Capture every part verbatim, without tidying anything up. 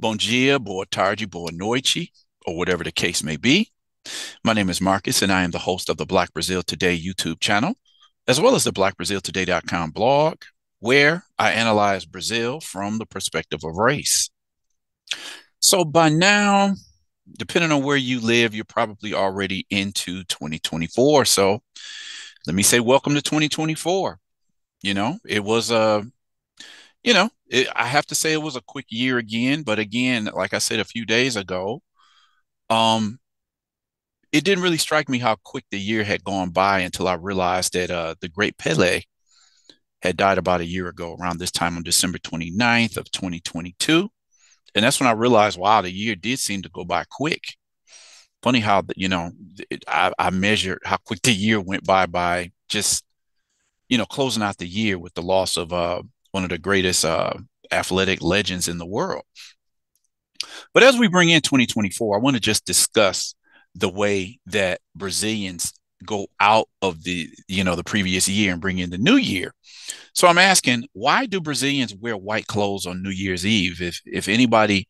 Bom dia, boa tarde, boa noite, or whatever the case may be. My name is Marcus, and I am the host of the Black Brazil Today YouTube channel, as well as the black brazil today dot com blog, where I analyze Brazil from the perspective of race. So by now, depending on where you live, you're probably already into twenty twenty-four. So let me say welcome to twenty twenty-four. You know, it was a, you know, it, I have to say it was a quick year again. But again, like I said a few days ago, um, it didn't really strike me how quick the year had gone by until I realized that uh, the great Pelé had died about a year ago around this time on December twenty-ninth of twenty twenty-two. And that's when I realized, wow, the year did seem to go by quick. Funny how, you know, it, I, I measured how quick the year went by by just, you know, closing out the year with the loss of uh, one of the greatest uh, athletic legends in the world. But as we bring in twenty twenty-four, I want to just discuss the way that Brazilians go out of the, you know, the previous year and bring in the new year. So I'm asking, why do Brazilians wear white clothes on New Year's Eve? If, if anybody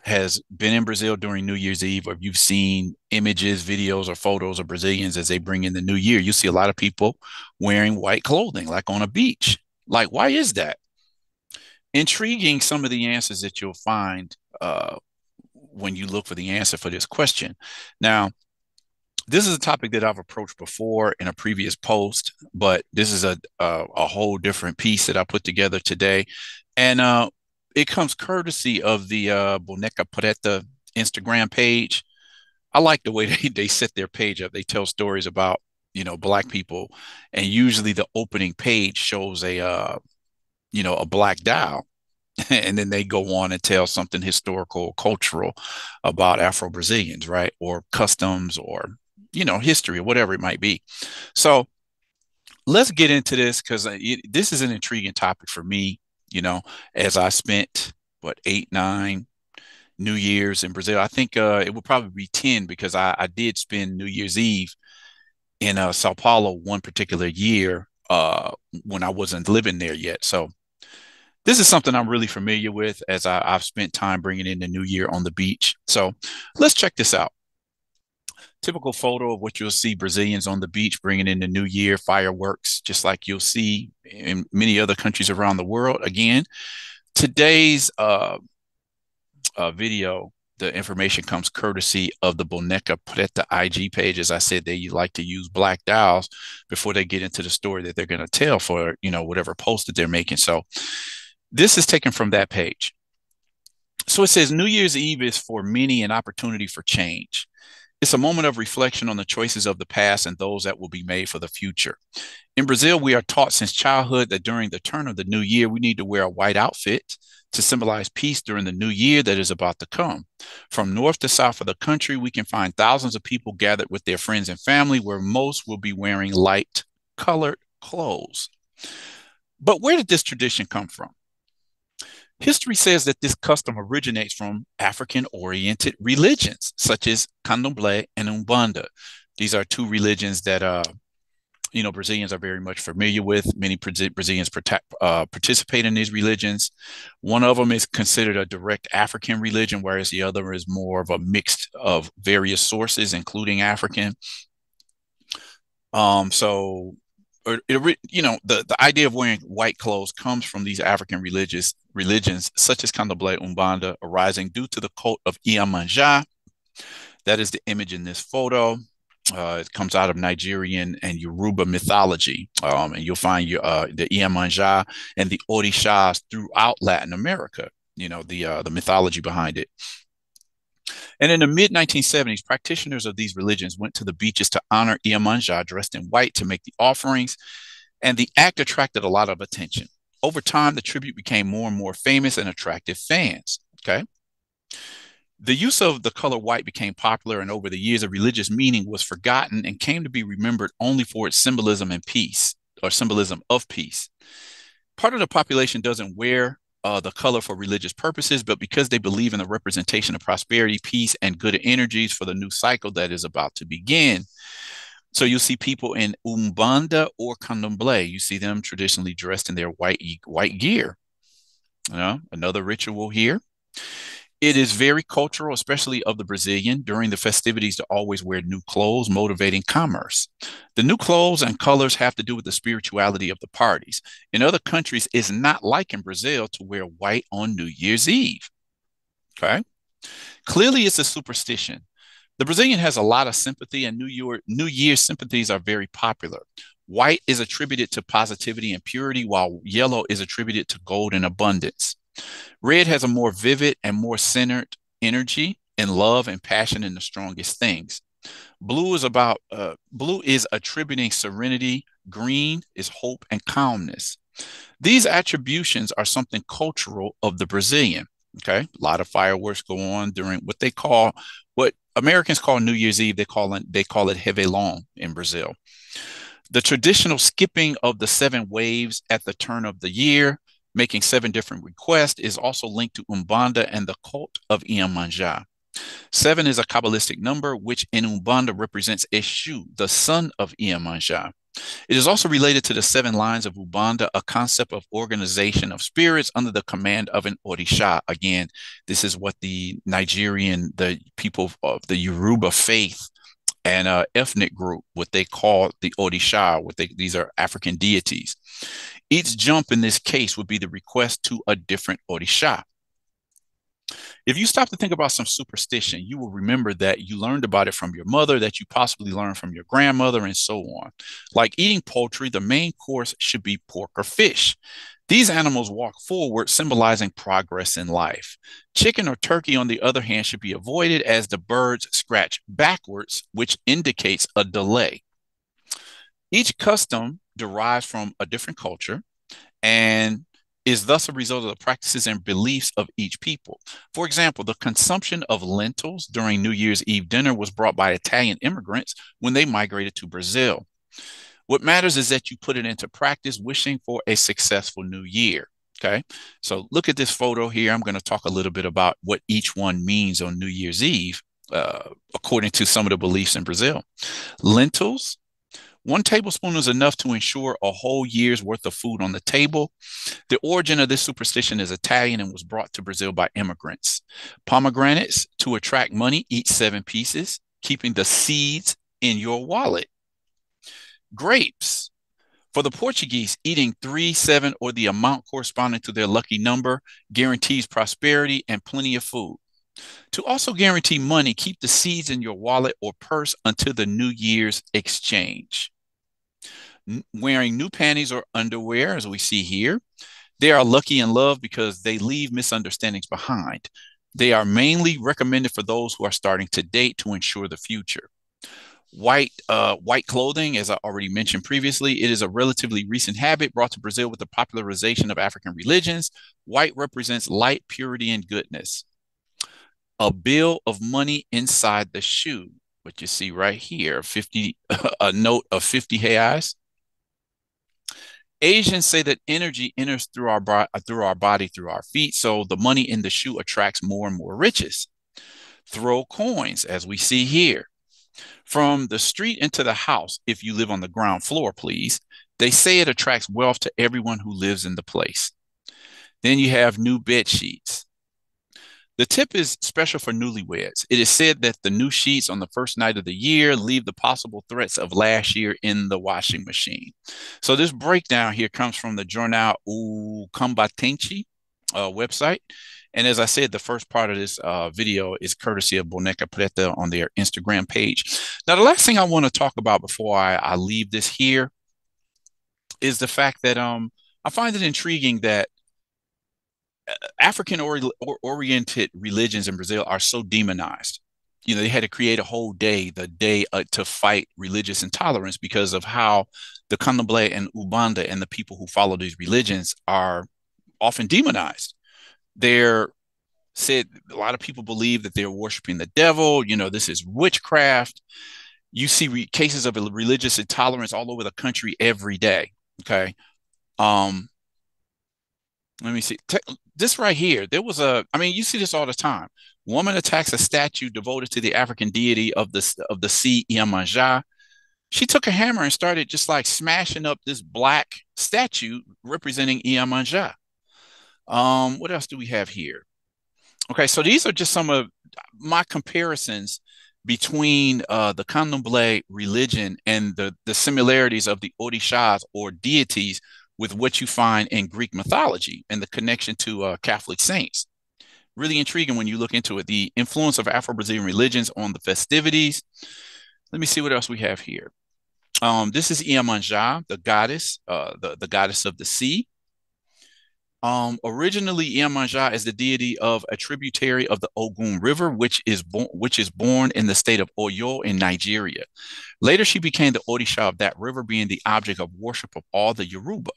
has been in Brazil during New Year's Eve, or you've seen images, videos, or photos of Brazilians as they bring in the new year, you see a lot of people wearing white clothing, like on a beach. Like, why is that? Intriguing, some of the answers that you'll find uh, when you look for the answer for this question. Now, this is a topic that I've approached before in a previous post, but this is a a, a whole different piece that I put together today. And uh, it comes courtesy of the uh, Boneca Preta Instagram page. I like the way they, they set their page up. They tell stories about, you know, Black people. And usually the opening page shows a, uh, you know, a Black dial. And then they go on and tell something historical, cultural about Afro-Brazilians, right? Or customs, or you know, history, or whatever it might be. So let's get into this, because this is an intriguing topic for me, you know, as I spent, what, eight, nine New Year's in Brazil. I think uh, it would probably be ten, because I, I did spend New Year's Eve in uh, Sao Paulo one particular year uh, when I wasn't living there yet. So this is something I'm really familiar with, as I, I've spent time bringing in the new year on the beach. So let's check this out. Typical photo of what you'll see Brazilians on the beach bringing in the new year, fireworks, just like you'll see in many other countries around the world. Again, today's uh, uh, video, the information comes courtesy of the Boneca Preta I G page. As I said, they like to use black dials before they get into the story that they're going to tell for, you know, whatever post that they're making. So this is taken from that page. So it says, New Year's Eve is for many an opportunity for change. It's a moment of reflection on the choices of the past and those that will be made for the future. In Brazil, we are taught since childhood that during the turn of the new year, we need to wear a white outfit to symbolize peace during the new year that is about to come. From north to south of the country, we can find thousands of people gathered with their friends and family, where most will be wearing light colored clothes. But where did this tradition come from? History says that this custom originates from African-oriented religions, such as Candomblé and Umbanda. These are two religions that, uh, you know, Brazilians are very much familiar with. Many Brazilians uh, participate in these religions. One of them is considered a direct African religion, whereas the other is more of a mix of various sources, including African. Um, so, or, you know, the, the idea of wearing white clothes comes from these African religious religions, such as Candomblé, Umbanda, arising due to the cult of Iemanjá. That is the image in this photo. Uh, it comes out of Nigerian and Yoruba mythology. Um, and you'll find your, uh, the Iemanjá and the Orishas throughout Latin America, you know, the, uh, the mythology behind it. And in the mid nineteen seventies, practitioners of these religions went to the beaches to honor Iemanjá dressed in white to make the offerings, and the act attracted a lot of attention. Over time, the tribute became more and more famous and attracted fans, okay? The use of the color white became popular, and over the years, the religious meaning was forgotten and came to be remembered only for its symbolism and peace, or symbolism of peace. Part of the population doesn't wear Uh, the color for religious purposes, but because they believe in the representation of prosperity, peace, and good energies for the new cycle that is about to begin. So you'll see people in Umbanda or Candomblé. You see them traditionally dressed in their white white gear. You know, another ritual here. It is very cultural, especially of the Brazilian, during the festivities to always wear new clothes, motivating commerce. The new clothes and colors have to do with the spirituality of the parties. In other countries, it's not like in Brazil to wear white on New Year's Eve. Okay. Clearly, it's a superstition. The Brazilian has a lot of sympathy, and New Year, New Year's sympathies are very popular. White is attributed to positivity and purity, while yellow is attributed to gold and abundance. Red has a more vivid and more centered energy and love and passion in the strongest things. Blue is about uh, blue is attributing serenity. Green is hope and calmness. These attributions are something cultural of the Brazilian. Okay, a lot of fireworks go on during what they call what Americans call New Year's Eve. They call it they call it Réveillon in Brazil. The traditional skipping of the seven waves at the turn of the year, making seven different requests, is also linked to Umbanda and the cult of Iemanjá. Seven is a Kabbalistic number, which in Umbanda represents Eshu, the son of Iemanjá. It is also related to the seven lines of Umbanda, a concept of organization of spirits under the command of an Orisha. Again, this is what the Nigerian, the people of the Yoruba faith and uh, ethnic group, what they call the Orisha, what they, these are African deities. Each jump in this case would be the request to a different Orisha. If you stop to think about some superstition, you will remember that you learned about it from your mother, that you possibly learned from your grandmother, and so on. Like eating poultry, the main course should be pork or fish. These animals walk forward, symbolizing progress in life. Chicken or turkey, on the other hand, should be avoided, as the birds scratch backwards, which indicates a delay. Each custom derives from a different culture and is thus a result of the practices and beliefs of each people. For example, the consumption of lentils during New Year's Eve dinner was brought by Italian immigrants when they migrated to Brazil. What matters is that you put it into practice, wishing for a successful new year. Okay, so look at this photo here. I'm going to talk a little bit about what each one means on New Year's Eve, uh, according to some of the beliefs in Brazil. Lentils. One tablespoon is enough to ensure a whole year's worth of food on the table. The origin of this superstition is Italian and was brought to Brazil by immigrants. Pomegranates, to attract money, eat seven pieces, keeping the seeds in your wallet. Grapes. For the Portuguese, eating three, seven, or the amount corresponding to their lucky number guarantees prosperity and plenty of food. To also guarantee money, keep the seeds in your wallet or purse until the New Year's exchange. N- wearing new panties or underwear, as we see here. They are lucky in love because they leave misunderstandings behind. They are mainly recommended for those who are starting to date to ensure the future. White uh, white clothing, as I already mentioned previously, it is a relatively recent habit brought to Brazil with the popularization of African religions. White represents light, purity, and goodness. A bill of money inside the shoe, what you see right here, fifty a note of fifty reais. Asians say that energy enters through our, bro- through our body, through our feet, so the money in the shoe attracts more and more riches. Throw coins, as we see here. From the street into the house, if you live on the ground floor, please. They say it attracts wealth to everyone who lives in the place. Then you have new bed sheets. The tip is special for newlyweds. It is said that the new sheets on the first night of the year leave the possible threats of last year in the washing machine. So this breakdown here comes from the Jornal O Combatenchi uh, website. And as I said, the first part of this uh, video is courtesy of Boneca Preta on their Instagram page. Now, the last thing I want to talk about before I, I leave this here is the fact that um, I find it intriguing that African-oriented religions in Brazil are so demonized. You know, they had to create a whole day, the day uh, to fight religious intolerance, because of how the Candomblé and Umbanda and the people who follow these religions are often demonized. They're said, a lot of people believe that they're worshiping the devil. You know, this is witchcraft. You see re- cases of religious intolerance all over the country every day. Okay. Um, Let me see. Te- this right here, there was a, I mean, you see this all the time. Woman attacks a statue devoted to the African deity of the, of the sea, Iemanjá. She took a hammer and started just like smashing up this black statue representing Iemanjá. Um, what else do we have here? Okay, so these are just some of my comparisons between uh, the Candomblé religion and the, the similarities of the Orishas, or deities, with what you find in Greek mythology and the connection to uh, Catholic saints. Really intriguing when you look into it, the influence of Afro-Brazilian religions on the festivities. Let me see what else we have here. Um, this is Iemanjá, the goddess, uh, the, the goddess of the sea. Um, originally, Iemanjá is the deity of a tributary of the Ogun River, which is, which is born in the state of Oyo in Nigeria. Later, she became the Orisha of that river, being the object of worship of all the Yoruba.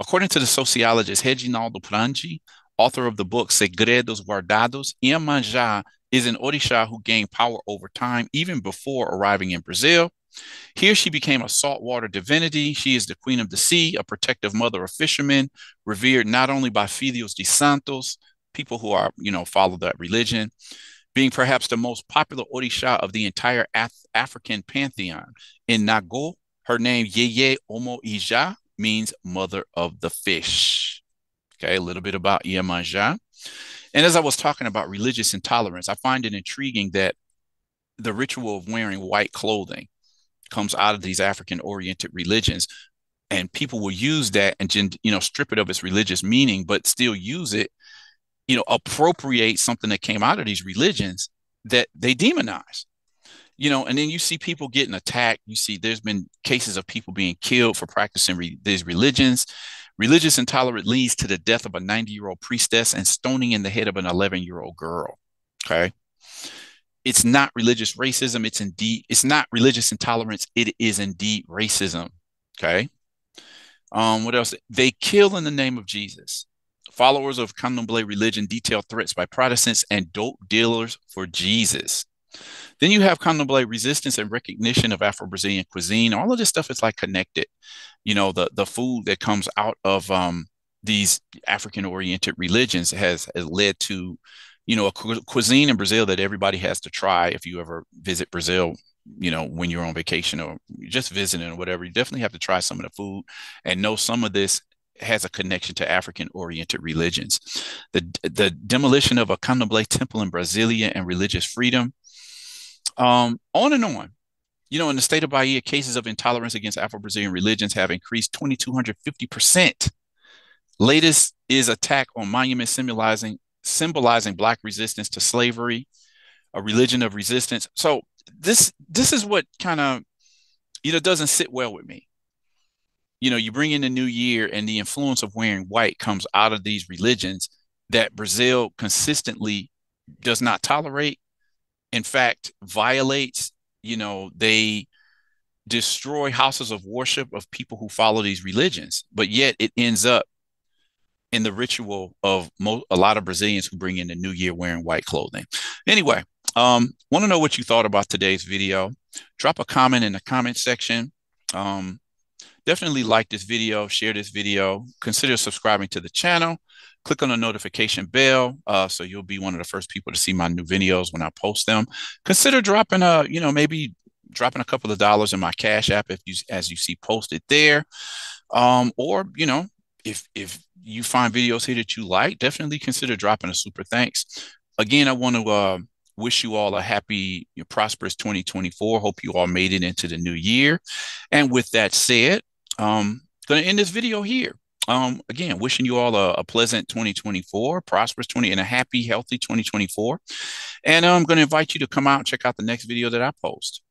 According to the sociologist Reginaldo Prandi, author of the book Segredos Guardados, Iemanjá is an Orisha who gained power over time, even before arriving in Brazil. Here she became a saltwater divinity. She is the queen of the sea, a protective mother of fishermen, revered not only by Filhos de Santos, people who are, you know, follow that religion, being perhaps the most popular Orisha of the entire Af African pantheon. In Nago, her name Yeye Omo Ija means mother of the fish. Okay, a little bit about Iemanjá. And as I was talking about religious intolerance, I find it intriguing that the ritual of wearing white clothing comes out of these African-oriented religions, and people will use that and, you know, strip it of its religious meaning, but still use it, you know, appropriate something that came out of these religions that they demonize, you know, and then you see people getting attacked. You see there's been cases of people being killed for practicing re these religions. Religious intolerance leads to the death of a ninety-year-old priestess and stoning in the head of an eleven-year-old girl. Okay. It's not religious racism. It's indeed, it's not religious intolerance. It is indeed racism. Okay. Um, what else? They kill in the name of Jesus. Followers of Candomblé religion detail threats by Protestants and dope dealers for Jesus. Then you have Candomblé resistance and recognition of Afro-Brazilian cuisine. All of this stuff is like connected, you know, the, the food that comes out of um, these African-oriented religions has, has led to, you know, a cu cuisine in Brazil that everybody has to try. If you ever visit Brazil, you know, when you're on vacation or just visiting or whatever, you definitely have to try some of the food and know some of this has a connection to African-oriented religions. The, the demolition of a Candomblé temple in Brasília and religious freedom. Um, on and on. You know, in the state of Bahia, cases of intolerance against Afro-Brazilian religions have increased two thousand two hundred fifty percent. Latest is attack on monuments symbolizing symbolizing Black resistance to slavery, a religion of resistance. So this this is what kind of, you know, doesn't sit well with me. You know, you bring in the new year and the influence of wearing white comes out of these religions that Brazil consistently does not tolerate. In fact, violates, you know, they destroy houses of worship of people who follow these religions. But yet it ends up in the ritual of mo a lot of Brazilians who bring in the new year wearing white clothing. Anyway, um, want to know what you thought about today's video. Drop a comment in the comment section. Um, definitely like this video, share this video, consider subscribing to the channel, click on the notification bell uh, so you'll be one of the first people to see my new videos when I post them. Consider dropping a, you know, maybe dropping a couple of dollars in my Cash App if you, as you see posted there, um, or, you know, If, if you find videos here that you like, definitely consider dropping a super thanks. Again, I want to uh, wish you all a happy, prosperous twenty twenty-four. Hope you all made it into the new year. And with that said, um, going to end this video here. Um, again, wishing you all a, a pleasant twenty twenty-four, prosperous twenty, and a happy, healthy twenty twenty-four. And I'm going to invite you to come out and check out the next video that I post.